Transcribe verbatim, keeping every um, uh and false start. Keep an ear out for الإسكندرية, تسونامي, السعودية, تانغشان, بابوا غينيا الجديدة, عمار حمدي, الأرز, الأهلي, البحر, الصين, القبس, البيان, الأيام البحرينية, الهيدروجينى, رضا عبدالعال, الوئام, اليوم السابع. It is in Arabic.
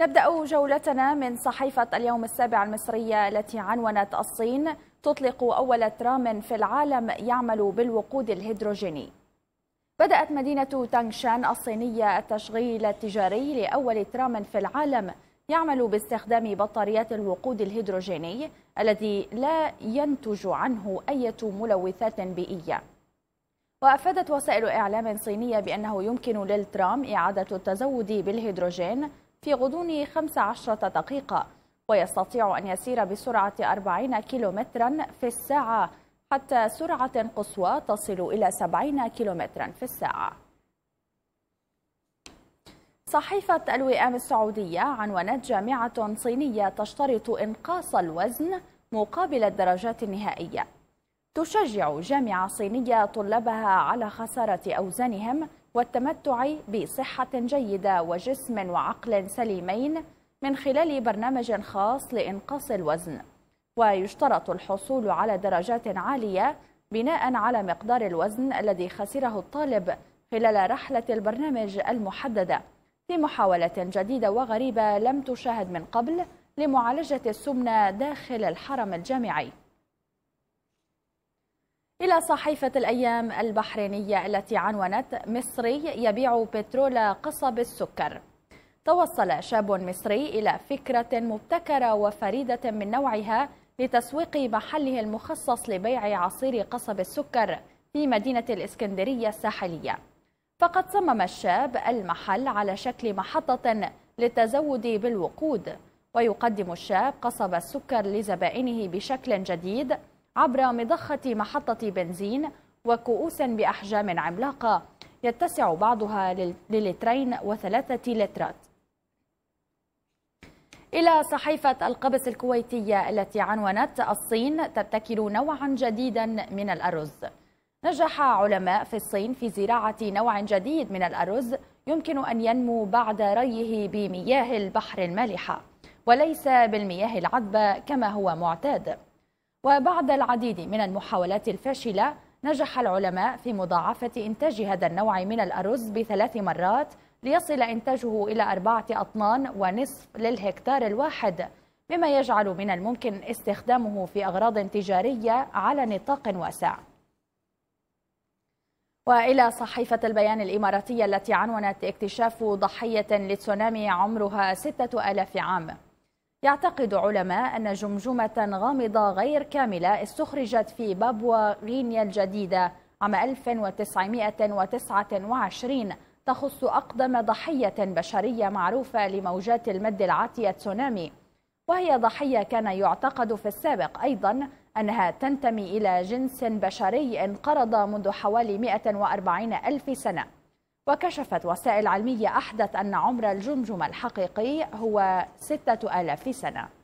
نبدأ جولتنا من صحيفة اليوم السابع المصرية التي عنونت الصين تطلق أول ترام في العالم يعمل بالوقود الهيدروجيني. بدأت مدينة تانغشان الصينية التشغيل التجاري لأول ترام في العالم يعمل باستخدام بطاريات الوقود الهيدروجيني الذي لا ينتج عنه أي ملوثات بيئية. وأفادت وسائل إعلام صينية بأنه يمكن للترام إعادة التزود بالهيدروجين في غضون خمس عشرة دقيقة، ويستطيع أن يسير بسرعة أربعين كيلومترا في الساعة حتى سرعة قصوى تصل إلى سبعين كيلومترا في الساعة. صحيفة الوئام السعودية عنونت جامعة صينية تشترط إنقاص الوزن مقابل الدرجات النهائية. تشجع جامعة صينية طلابها على خسارة أوزانهم والتمتع بصحة جيدة وجسم وعقل سليمين من خلال برنامج خاص لإنقاص الوزن، ويشترط الحصول على درجات عالية بناء على مقدار الوزن الذي خسره الطالب خلال رحلة البرنامج المحددة، في محاولة جديدة وغريبة لم تشاهد من قبل لمعالجة السمنة داخل الحرم الجامعي. إلى صحيفة الأيام البحرينية التي عنونت مصري يبيع بترول قصب السكر. توصل شاب مصري إلى فكرة مبتكرة وفريدة من نوعها لتسويق محله المخصص لبيع عصير قصب السكر في مدينة الإسكندرية الساحلية. فقد صمم الشاب المحل على شكل محطة للتزود بالوقود، ويقدم الشاب قصب السكر لزبائنه بشكل جديد عبر مضخة محطة بنزين وكؤوس بأحجام عملاقة يتسع بعضها للترين وثلاثة لترات. إلى صحيفة القبس الكويتية التي عنونت الصين تبتكر نوعا جديدا من الأرز. نجح علماء في الصين في زراعة نوع جديد من الأرز يمكن أن ينمو بعد ريه بمياه البحر المالحة وليس بالمياه العذبة كما هو معتاد. وبعد العديد من المحاولات الفاشلة نجح العلماء في مضاعفة إنتاج هذا النوع من الأرز بثلاث مرات ليصل إنتاجه إلى أربعة أطنان ونصف للهكتار الواحد، مما يجعل من الممكن استخدامه في أغراض تجارية على نطاق واسع. وإلى صحيفة البيان الإماراتية التي عنونت اكتشاف ضحية لتسونامي عمرها ستة آلاف عام. يعتقد علماء أن جمجمة غامضة غير كاملة استخرجت في بابوا غينيا الجديدة عام ألف وتسعمئة وتسعة وعشرين تخص أقدم ضحية بشرية معروفة لموجات المد العاتية تسونامي، وهي ضحية كان يعتقد في السابق أيضا أنها تنتمي إلى جنس بشري انقرض منذ حوالي مئة وأربعين ألف سنة. وكشفت وسائل علمية أحدث أن عمر الجمجمة الحقيقي هو ستة آلاف سنة.